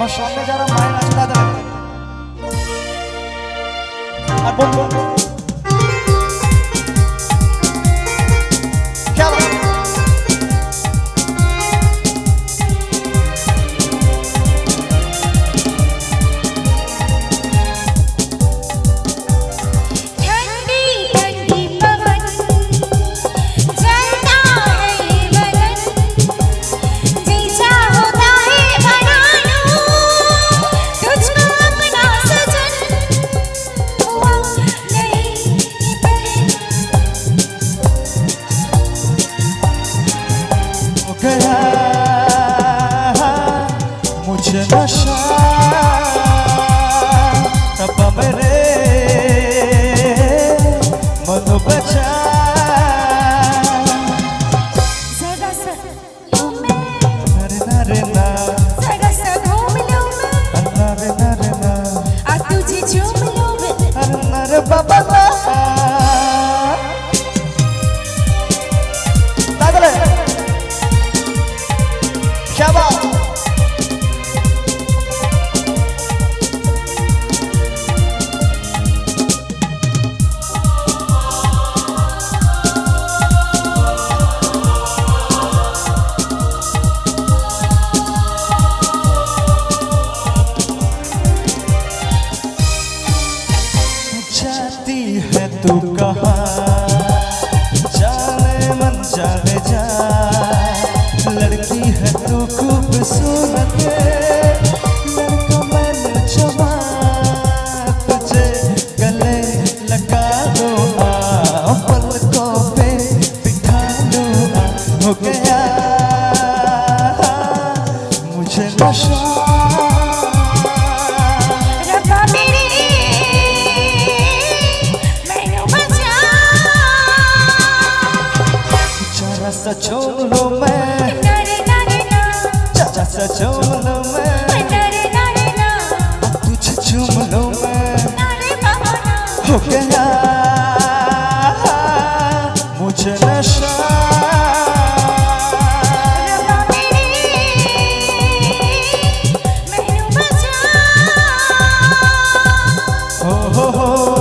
मैं सामने जा रहा हूँ नाचता था बोल बोल क्या बात ठंडी ठंडी पवन जलता है बदन जैसा होता है बना लूं तुझको अपना सजन हुआ नहीं पहले हो गया मुझे नशा ho ho ho